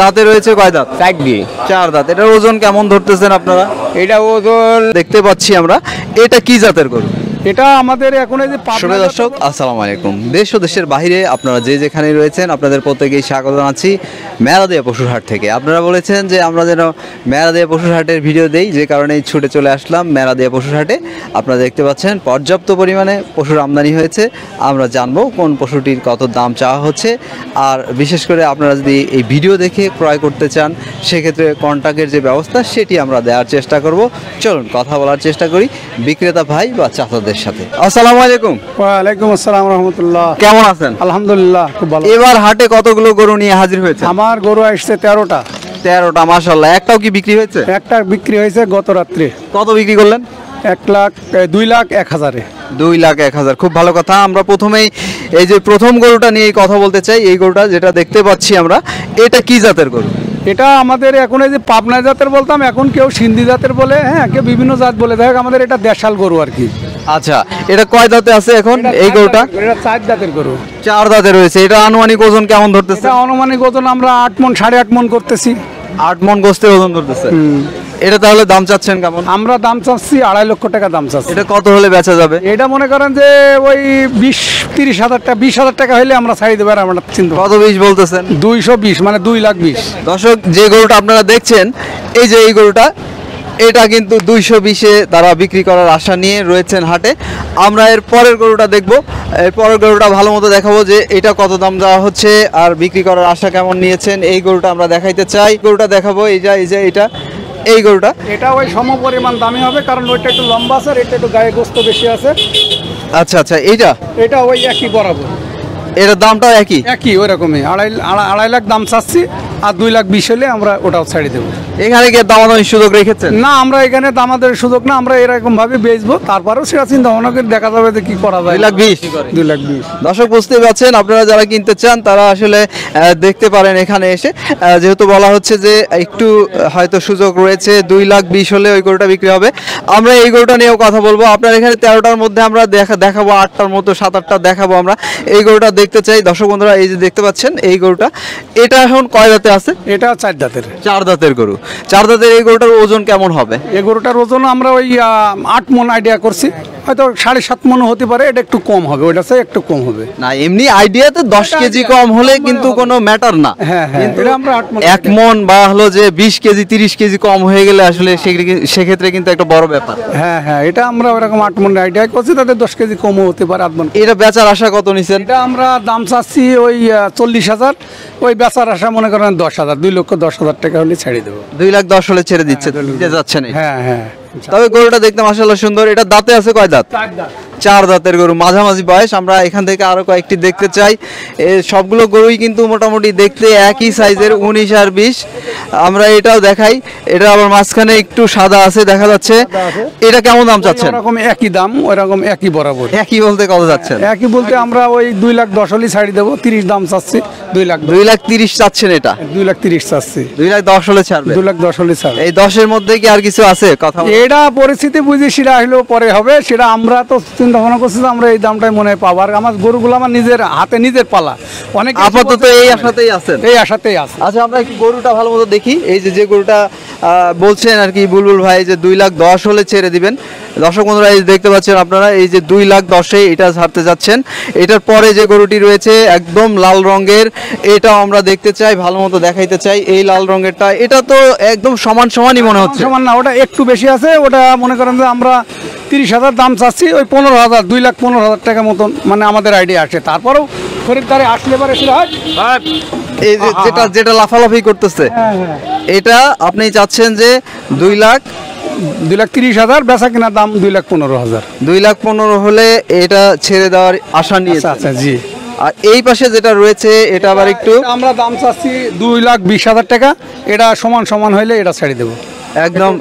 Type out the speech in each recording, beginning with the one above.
দাঁতে রয়েছে কয় দাঁত? চার দিয়ে চার দাঁত। এটার ওজন কেমন ধরতেছেন আপনারা? এটা ওজন দেখতে পাচ্ছি আমরা। এটা কি জাতের গরু? এটা আমাদের এখন এই যে শুভ দর্শক আসসালামু আলাইকুম। দেশ ও দেশের বাইরে আপনারা যে যেখানে রয়েছেন আপনাদের প্রত্যেকেই স্বাগত জানাচ্ছি মেলাদিয়া পশুর হাট থেকে। আপনারা বলেছেন যে আমরা যেন মেলাদিয়া পশুর হাটের ভিডিও দেই, যে কারণেই ছুটে চলে আসলাম মেলাদিয়া পশুর হাটে। আপনারা দেখতে পাচ্ছেন পর্যাপ্ত পরিমাণে পশুর আমদানি হয়েছে। আমরা জানবো কোন পশুটির কত দাম চাওয়া হচ্ছে। আর বিশেষ করে আপনারা যদি এই ভিডিও দেখে ক্রয় করতে চান সেক্ষেত্রে কন্ট্যাক্টের যে ব্যবস্থা সেটি আমরা দেওয়ার চেষ্টা করব। চলুন কথা বলার চেষ্টা করি বিক্রেতা ভাই বা চাচাদের সাথে। আসসালামু আলাইকুম। ওয়া আলাইকুম আসসালাম ওয়া রাহমাতুল্লাহ। কেমন আছেন? আলহামদুলিল্লাহ খুব ভালো। এবার হাটে কতগুলো গরু নিয়ে হাজির হয়েছে? আমার গরু আসছে ১৩টা। ১৩টা মাশাআল্লাহ। একটাও কি বিক্রি হয়েছে? একটা বিক্রি হয়েছে গত রাতে। কত বিক্রি করলেন? ১ লাখ ২ লাখ ১ হাজারে। 2 লাখ ১ হাজার, খুব ভালো কথা। আমরা প্রথমেই এই যে প্রথম গরুটা নিয়ে কথা বলতে চাই, এই গরুটা যেটা দেখতে পাচ্ছি আমরা। এটা কি জাতের গরু? এটা আমাদের এখন এই যে পাবনা জাতের বলতাম, এখন কেউ সিন্ধি জাতের বলে, হ্যাঁ কেউ বিভিন্ন জাত বলে। দেখ আমাদের এটা দেশাল গরু আর কি। আচ্ছা, এটা কয় দাঁতে আছে এখন এই গরুটা? এটা 4 দাঁতের গরু। 4 দাঁতে রয়েছে। এটা আনুমানিক ওজন কেমন ধরতেছে? এটা আনুমানিক ওজন আমরা 8 মণ 8.5 মণ করতেছি। 8 মণ গোস্তের ওজন ধরতেছে। এটা তাহলে দাম চাচ্ছেন কেমন? আমরা দাম চাচ্ছি 2.5 লক্ষ টাকা দাম চাচ্ছি। এটা কত হলে বেচা যাবে? এটা মনে করেন যে ওই 20-30 হাজার টাকা, 20 হাজার টাকা হলে আমরা ছাড়িয়ে দেবো। আর আমরা চিন্তা কত 20 বলতেছেন? 220 মানে 2 লাখ 20। দর্শক, যে গরুটা আপনারা দেখছেন এই যে এই গরুটা, এটা কিন্তু 220-এ তারা বিক্রি করার আশা নিয়ে রয়েছেন হাটে। আমরা এর পরের গরুটা দেখব, এর পরের গরুটা ভালো মতো দেখাবো যে এটা কত দাম দেওয়া হচ্ছে আর বিক্রি করার আশা কেমন নিয়েছেন। এই গরুটা আমরা দেখাইতে চাই, গরুটা দেখাবো। এই যে এটা এই গরুটা, এটা ওই সমপরিমাণ দামি হবে কারণ ওইটা একটু লম্বা আছে আর এটা একটু গায়ে গোস্ত বেশি আছে। আচ্ছা আচ্ছা, এটা ওই একই বরাবর। এটার দামটা একই ওই রকমই 2.5 লাখ দাম চাচ্ছি। আর 2 লাখ 20 হলে আমরা ওটাও ছাড়িয়ে দেবো। এখানে গিয়ে দামাদামি সুযোগ রেখেছেন? না, আমরা এখানে দামাদের সুযোগ না, আমরা এরকম ভাবে বেচবো। তারপরেও সেটা চিন্তা ভাবনা করে দেখা যাবে যে কি করা যায়। 2 লাখ 20। দর্শক বুঝতে পারছেন, আপনারা যারা কিনতে চান তারা আসলে দেখতে পারেন এখানে এসে। যেহেতু বলা হচ্ছে যে একটু হয়তো সুযোগ রয়েছে, 2 লাখ 20 হলে ওই গরুটা বিক্রি হবে। আমরা এই গরুটা নিয়েও কথা বলবো। আপনার এখানে 13টার মধ্যে আমরা দেখাবো, 8টার মতো 7-8টা দেখাবো। আমরা এই গরুটা দেখতে চাই। দর্শক বন্ধুরা, এই যে দেখতে পাচ্ছেন এই গরুটা, এটা এখন কয় দাঁতে আছে? এটা 4 দাঁতের। 4 দাঁতের গরু। 4 দাঁতের এই গরুটার ওজন কেমন হবে? এই গরুটার ওজন আমরা ওই 8 মণ আইডিয়া করছি, হয়তো 7.5 মণ হতে পারে। এটা একটু কম হবে, ওইটা একটু কম হবে না। এমনি আইডিয়াতে 10 কেজি কম হলে কিন্তু কোনো ম্যাটার না। হ্যাঁ, এটা আমরা 1 মণ বা হলো যে 20 কেজি 30 কেজি কম হয়ে গেলে আসলে সেক্ষেত্রে কিন্তু একটা বড় ব্যাপার। হ্যাঁ হ্যাঁ, এটা আমরা ওরকম 8 মণ আইডিয়া করছি, তাতে 10 কেজি কমও হতে পারে। 8 মণ। এটা বেচার আশা কত নিছেন? এটা আমরা দাম চাচ্ছি ওই 40 হাজার, ওই বেচার আশা মনে করেন 10 হাজার। 2 লক্ষ 10 হাজার টাকা হলে ছেড়ে দেবো। 2 লাখ 10 হলে ছেড়ে দিচ্ছে, যাচ্ছে না। হ্যাঁ হ্যাঁ, তবে গরুটা দেখতে মাশাআল্লাহ সুন্দর। এটা দাঁতে আছে কয় দাঁত? 4 দাঁত। 4 দাঁতের গরু, মাঝামাঝি বয়স। আমরা এখান থেকে আরো কয়েকটি দেখতে চাই। সবগুলো গরুই কিন্তু মোটামুটি দেখতে একই সাইজের, 19 আর 20। আমরা এটাও দেখাই। এটা আবার মাঝখানে একটু সাদা আছে, দেখা যাচ্ছে। এটা কেমন দাম চাচ্ছেন? এরকম একই দাম, ওইরকম একই বরাবর। একই বলতে কত যাচ্ছেন? একই বলতে আমরা ওই 2 লাখ 10 হলে ছাড়ি দেবো। 30 দাম চাচ্ছি। 2 লাখ 30 চাচ্ছেন? এটা 2 লাখ 30 চাচ্ছি। 2 লাখ 10 হলে ছাড়বে। 2 লাখ 10 হলে ছাড়বে। এই 10-এর মধ্যে কি আর কিছু আছে কথা? এটা পরিস্থিতি বুঝে সেটা আসলেও পরে হবে। সেটা আমরা তো চিন্তা ভাবনা করছি যে আমরা এই দামটাই মনে হয় পাবো। আর আমার গরুগুলো আমার নিজের হাতে, নিজের পালা। অনেক আপাতত এই আশাতেই আছে, এই আশাতেই আছে। আচ্ছা, আমরা কি গরুটা ভালো মতো দেখি। এই যে গরুটা বলছেন আর কি বুলবুল ভাই যে 2 লাখ 10 হলে ছেড়ে দিবেন। দর্শক বন্ধুরা, এই দেখতে পাচ্ছেন আপনারা, এই যে 2 লাখ 10-এ এটা ছাড়তে যাচ্ছেন। এটার পরে যে গরুটি রয়েছে একদম লাল রঙের, এটা আমরা দেখতে চাই, ভালো মতো দেখাইতে চাই। এই লাল রঙেরটা, এটা তো একদম সমানই মনে হচ্ছে। সমান না, ওটা একটু বেশি আছে। ওটা মনে করেন যে আমরা 30 হাজার দাম চাচ্ছি, ওই 15 হাজার, 2 লাখ 15 হাজার টাকা মতন মানে আমাদের আইডিয়া আসে। তারপরেও খরিদ্দারে আসলে পরে সেটা হয়। এই যে যেটা লাফালাফি করতেছে, এটা আপনি চাচ্ছেন যে 2 লাখ 30 হাজার, বেচা কিনা দাম 2 লাখ 15 হাজার। 2 লাখ 15 হলে এটা ছেড়ে দেওয়ার আশা নিয়ে। আচ্ছা জি। আর এই পাশে যেটা রয়েছে, এটা আবার একটু আমরা দাম চাচ্ছি 2 লাখ 20 হাজার টাকা। এটা সমান হইলে এটা ছেড়ে দেবো একদম।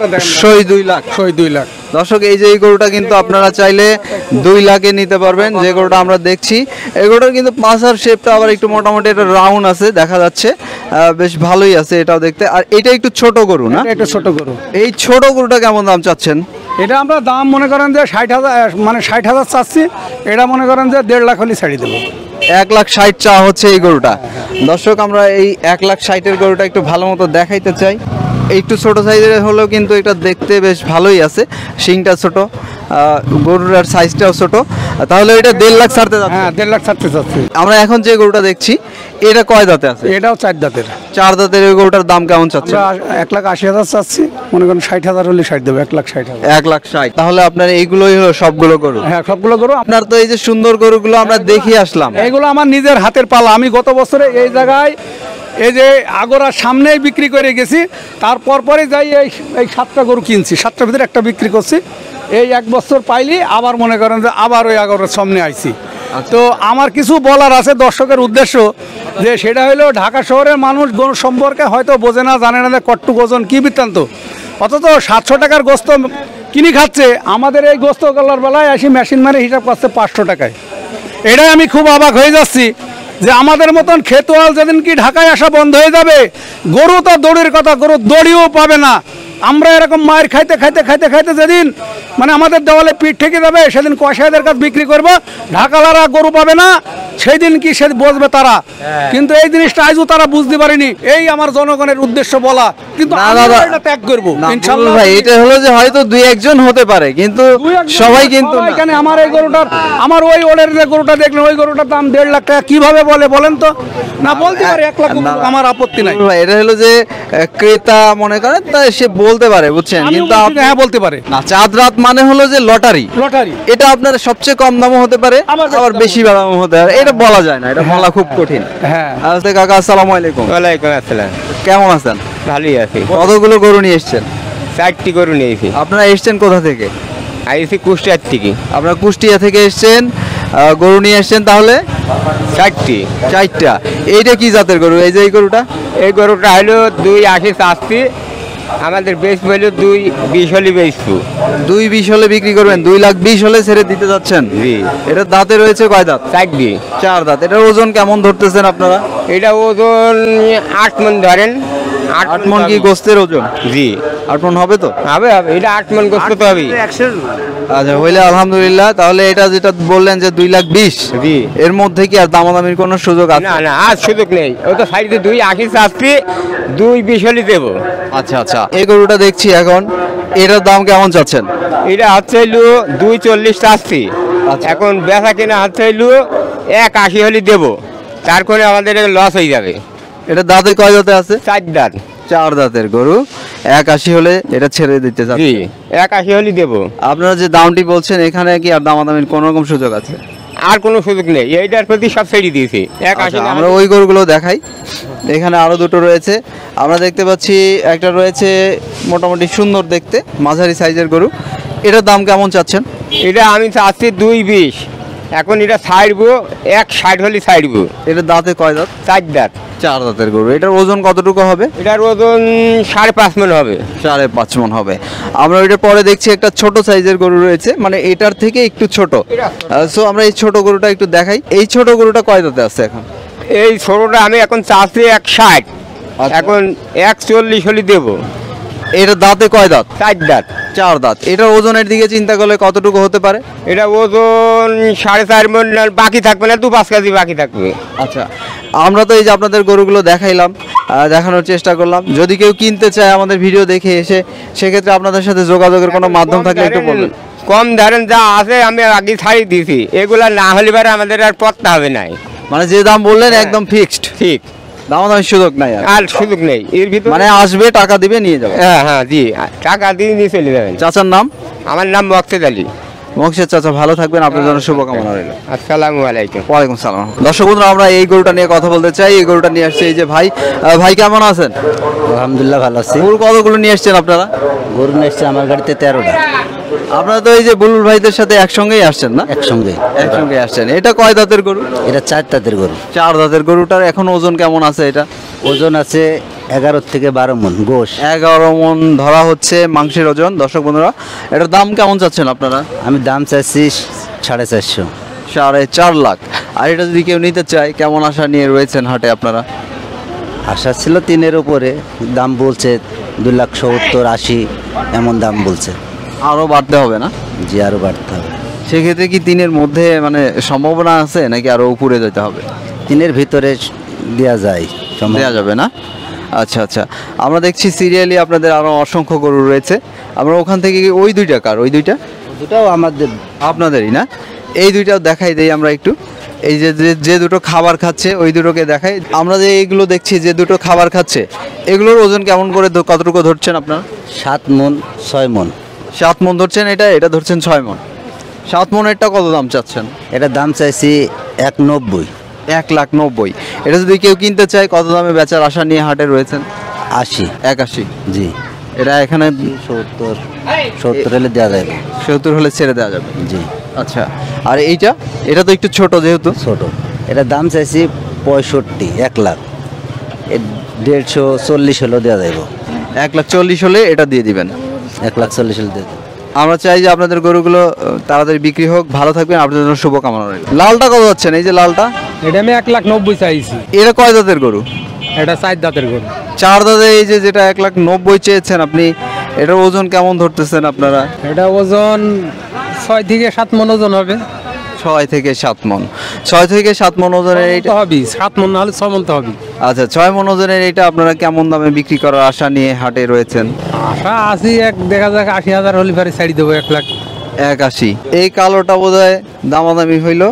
2 লাখ 2.5 লাখ। দর্শক, এই যে এই গরুটা কিন্তু আপনারা চাইলে 2 লাখে নিতে পারবেন। যে গরুটা আমরা দেখছি, এই গরুটার কিন্তু পাঁচার শেপটা আবার একটু মোটামুটি একটা রাউন্ড আছে, দেখা যাচ্ছে। বেশ ভালোই আছে এটাও দেখতে। আর এটা একটু ছোট গরু না? এটা ছোট গরু। এই ছোট গরুটা কেমন দাম চাচ্ছেন? এটা আমরা দাম মনে করেন যে 60 হাজার, মানে 60 হাজার চাচ্ছি। এটা মনে করেন যে 1.5 লাখ হলে ছাড়িয়ে দেবো। एक लाख षाट चा होच्छे এই গরুটা। দর্শক আমরা এই एक लाख ষাটের গরুটা একটু ভালো মতো দেখাইতে চাই। একটু ছোটো সাইজের হলেও কিন্তু এটা দেখতে বেশ ভালোই আছে, শিংটা ছোটো, গরুটার সাইজটাও ছোটো। তাহলে এটা দেড় লাখ ছাড়তে যাচ্ছে। হ্যাঁ, দেড় লাখ ছাড়তে যাচ্ছে। আমরা এখন যে গরুটা দেখছি এটা কয় দাঁতে আছে? এটাও চার দাঁতের। চার দাঁতের ওই গরুটার দাম কেমন চাচ্ছে? এক লাখ আশি হাজার চাচ্ছি, মনে করেন ষাট হাজার হলে ষাট দেবো। এক লাখ ষাট হাজার, এক লাখ ষাট। তাহলে আপনার এইগুলোই হলো সবগুলো গরু? হ্যাঁ, সবগুলো গরু আপনার। তো এই যে সুন্দর গরুগুলো আমরা দেখি আসলাম, এগুলো আমার নিজের হাতের পালা। আমি গত বছরে এই জায়গায় এই যে আগরার সামনেই বিক্রি করে গেছি, তারপর পরে যাই এই সাতটা গরু কিনছি, সাতটার ভিতরে একটা বিক্রি করছি। এই এক বছর পাইলি আবার মনে করেন যে আবার ওই আগরার সামনে আইছি। তো আমার কিছু বলার আছে দর্শকের উদ্দেশ্য, যে সেটা হলো ঢাকা শহরের মানুষ গরু সম্পর্কে হয়তো বোঝে না, জানে না কট্টু গোজন কী বৃত্তান্ত। অথচ 700 টাকার গোস্ত কিনে খাচ্ছে, আমাদের এই গোস্ত গলার বেলায় আসি মেশিন মারে হিসাব করছে 500 টাকায়। এটাই আমি খুব অবাক হয়ে যাচ্ছি যে আমাদের মতন খেতোয়াল যেদিন কি ঢাকায় আসা বন্ধ হয়ে যাবে, গরু তো দড়ির কথা, গরু দড়িও পাবে না। আমরা এরকম মায়ের খাইতে খাইতে খাইতে খাইতে যেদিন মানে আমাদের দেওয়ালে পিঠ ঠেকে যাবে, সেদিন কষাইদের কাছে বিক্রি করবো, ঢাকালারা গরু পাবে না। সেই দিন কি সে বসবে তারা, কিন্তু এই জিনিসটা আজও তারা বুঝতে পারেনি। এই আমার জনগণের উদ্দেশ্য বলা, কিন্তু আমরা ত্যাগ করবো ইনশাআল্লাহ। ভাই এটা হলো যে হয়তো দুই একজন হতে পারে, কিন্তু সবাই কিন্তু এখানে আমার এই গরুটার, আমার ওই ওড়ের যে গরুটা দেখলেন ওই গরুটার দাম 1.5 লাখ টাকা কিভাবে বলে বলেন তো? না বলতে পারে 1 লাখ, আমার আপত্তি নাই। এটা হলো যে ক্রেতা মনে করেন তাই সে বলতে পারে, বুঝছেন? কিন্তু আপনি হ্যাঁ বলতে পারে না। চাঁদ রাত মানে হলো যে লটারি, লটারি। এটা আপনার সবচেয়ে কম দামও হতে পারে, আবার বেশি দামও হতে পারে, এটা বলা যায় না, এটা বলা খুব কঠিন। হ্যাঁ। আচ্ছা কাকা আসসালামু আলাইকুম। ওয়ালাইকুম আসসালাম। কেমন আছেন? ভালোই আছি। কতগুলো গরু নিয়ে এসেছেন? 4টি গরু নিয়ে এসেছি। আপনারা এসেছেন কোথা থেকে? আইসি কুষ্টিয়ার থেকে। আপনারা কুষ্টিয়া থেকে এসেছেন, গরু নিয়ে এসেছেন তাহলে 4টি? 4টা। এইটা কি জাতের গরু? এই যে এই গরুটা, এই গরুটা হলো 2.80 চাচ্ছি, আমাদের বেশ হলো 2.20 হলে বেচবো। 2.20 হলে বিক্রি করবেন, 2.20 লাখ হলে ছেড়ে দিতে যাচ্ছেন। জি। এটা দাঁতে রয়েছে কয় দাঁত? 4 দাঁত। এটার ওজন কেমন ধরতেছেন আপনারা? এটা ওজন 8 মণ ধরেন। 8 মণ কি গোস্তের ওজন? জি। 8 মণ হবে তো? হবে হবে, এটা 8 মণ গোস্ত তো হবে। আচ্ছা হইলে আলহামদুলিল্লাহ। তাহলে এটা যেটা বললেন যে 2.20 লাখ, জি, এর মধ্যে কি আর দামাদামির কোনো সুযোগ আছে? না না, আর সুযোগ নেই। ও তো সাইডে 2.80 চাচ্ছি, 2.20 হলে দেবো। আচ্ছা আচ্ছা। এই গরুটা দেখছি এখন, এটার দাম কেমন চাচ্ছেন? এটা হচ্ছে হলো 2.40 চাচ্ছি। এখন বেচা কিনা হচ্ছে হলো 1.80 হলে দেবো, তারপরে আমাদের লস হয়ে যাবে। এটা দাঁতের কয় দাঁতে আছে? 4 দাঁত। 4 দাঁতের গরু 1.80 হলে এটা ছেড়ে দিতে চাচ্ছি। 1.80 হলে দেবো। আপনারা যে দামটি বলছেন এখানে কি আর দামাদামির কোনো রকম সুযোগ আছে? আর কোনো সুযোগ নেই, এইটার প্রতি সব ছেড়ে দিয়েছি। 1.80। আমরা ওই গরুগুলো দেখাই, এখানে আরো দুটো রয়েছে। আমরা দেখতে পাচ্ছি একটা রয়েছে মোটামুটি সুন্দর দেখতে মাঝারি সাইজের গরু, এটার দাম কেমন চাচ্ছেন? এটা আমি চাচ্ছি 2.20। এখন এটা ছাড়বো 1.60 হলে ছাড়বো। এটা দাঁতে কয় দাঁত? 4 দাঁত। 4 দাঁতের গরু। এটার ওজন কতটুকু হবে? এটার ওজন 5.5 মণ হবে। 5.5 মণ হবে। আমরা এটার পরে দেখছি একটা ছোট সাইজের গরু রয়েছে, মানে এটার থেকে একটু ছোট। সো আমরা এই ছোট গরুটা একটু দেখাই। এই ছোট গরুটা কয় দাঁতে আছে এখন? এই ছোটটা আমি এখন চাচ্ছি 1.60, এখন 1.40 হলে দেবো। এটা দাঁতে কয় দাঁত? 4 দাঁত। 4 দাঁত। এটা ওজনের দিকে চিন্তা করলে কতটুকু হতে পারে? এটা ওজন 4.5 মণ বাকি থাকবে না, 2-5 কেজি বাকি থাকবে। আচ্ছা, আমরা তো এই যে আপনাদের গরুগুলো দেখাইলাম, দেখানোর চেষ্টা করলাম। যদি কেউ কিনতে চায় আমাদের ভিডিও দেখে এসে, সেক্ষেত্রে আপনাদের সাথে যোগাযোগের কোনো মাধ্যম থাকলে একটু বলবেন। কম ধরেন যা আছে আমি আগে ছাড়ি দিয়েছি, এগুলা না হলে পারে আমাদের আর পড়তে হবে নাই। মানে যে দাম বললেন একদম ফিক্সড? ঠিক। দামাদামি সুযোগ নাই আর? সুযোগ নেই। এর ভিতরে মানে আসবে, টাকা দিবে, নিয়ে যাবে। হ্যাঁ হ্যাঁ, জি, টাকা দিয়ে নিয়ে চলে যাবেন। চাচার নাম? আমার নাম মকসেদ আলী। মকসেদ চাচা ভালো থাকবেন, আপনার জন্য শুভকামনা রইল। আসসালামু আলাইকুম। ওয়ালাইকুম সালাম। দর্শক বন্ধুরা, আমরা এই গরুটা নিয়ে কথা বলতে চাই। এই গরুটা নিয়ে আসছে এই যে ভাই। ভাই কেমন আছেন? আলহামদুলিল্লাহ ভালো আছি। গরু কতগুলো নিয়ে আসছেন আপনারা? গরু নিয়ে আসছে আমার গাড়িতে 13টা। আপনারা তো এই যে বুলবুল ভাইদের সাথে একসঙ্গেই আসছেন না? একসঙ্গে আসছেন। এটা কয় দাঁতের গরু? এটা 4 দাঁতের গরু। 4 দাঁতের গরুটার এখন ওজন কেমন আছে? এটা ওজন আছে 11 থেকে 12 মণ গোশ। 11 মণ ধরা হচ্ছে মাংসের ওজন। দর্শক বন্ধুরা, এটার দাম কেমন চাচ্ছেন আপনারা? আমি দাম চাচ্ছি 450। 4.5 লাখ। আর এটা যদি কেউ নিতে চায়, কেমন আশা নিয়ে রয়েছেন হাটে আপনারা? আশা ছিল 3-এর উপরে, দাম বলছে 2.70-80 এমন দাম বলছে। আরও বাড়তে হবে না? জি, আরও বাড়তে হবে। से क्षेत्र की तीन मध्य माने सम्भावना आछे नाकि आरो उपरे जेते होबे? तीनेर भितरे देया जाय, देया जाबे ना। আচ্ছা আচ্ছা, আমরা দেখছি সিরিয়ালি আপনাদের আরো অসংখ্য গরু রয়েছে। আমরা ওখান থেকে ওই দুইটা কার? ওই দুইটা দুটাও আমাদের, আপনাদেরই না? এই দুইটাও দেখাই দেই আমরা একটু। এই যে যে দুটো খাবার খাচ্ছে ওই দুটোকে দেখাই। আমরা যে এইগুলো দেখছি যে দুটো খাবার খাচ্ছে, এগুলোর ওজন কেমন করে, কতটুকু ধরছেন আপনারা? 7 মণ 6 মণ। 7 মণ ধরছেন এটা, এটা ধরছেন 6 মণ। 7 মণেরটা কত দাম চাচ্ছেন? এটা দাম চাইছি 190। 1,90,000। এটা যদি কেউ কিনতে চায় কত দামে বেচার আশা নিয়ে হাটে রয়েছেন? 80-81। জি, এটা এখানে 70 হলে দেওয়া যাবে, 70 হলে ছেড়ে দেওয়া যাবে। জি আচ্ছা। আর এইটা, এটা তো একটু ছোট, যেহেতু ছোট, এটা দাম চাইছি 65। 1,00,000 140 হলেও দেওয়া যাবে। 140 হলে এটা দিয়ে দিবেন। 140 হলে দিয়ে দেবেন। আমরা চাই যে আপনাদের গরুগুলো তাড়াতাড়ি বিক্রি হোক। ভালো থাকবেন, আপনাদের জন্য শুভকামনা রইল। লালটা কত যাচ্ছেন? এই যে লালটা, এটা আমি 190 চাইছি। এটা কয় দাঁতের গরু? এটা 4 দাঁতের গরু। 4 দাঁতে। এই যে যেটা 190 চেয়েছেন আপনি, এটার ওজন কেমন ধরতেছেন আপনারা? এটা ওজন 6 থেকে 7 মণ ওজন হবে। 6 থেকে 7 মণ। 6 থেকে 7 মণ ওজনের এইটা হবে। 7 মণ না হলে 6 মণ তো হবে। আচ্ছা, 6 মণ ওজনের এইটা আপনারা কেমন দামে বিক্রি করার আশা নিয়ে হাটে রয়েছেন? আশা 80 হলে পরে ছাড়ি দেবো। 1,80,000। এই কালোটা বোধহয় দামাদামি হইল,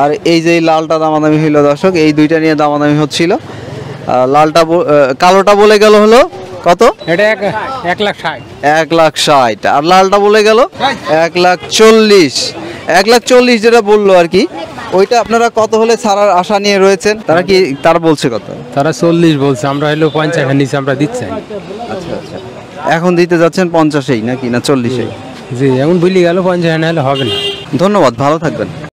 আর এই যে লালটা দামাদামি হইল। দর্শক, এই দুইটা নিয়ে দামাদামি হচ্ছিল। লালটা, কালোটা বলে গেল হলো কত? এটা 1,60,000। আর লালটা বলে গেল 1,40,000। 1,40,000 যেটা বললো আর কি, ওইটা আপনারা কত হলে ছাড়ার আশা নিয়ে রয়েছেন? তারা কি, তারা বলছে কত? তারা 40 বলছে, আমরা হলো 50 নিচে আমরা দিচ্ছি। আচ্ছা আচ্ছা, এখন দিতে যাচ্ছেন 50-এই নাকি না 40-এই? জি, এখন ভুলে গেল 50 হলে হবে না। ধন্যবাদ, ভালো থাকবেন।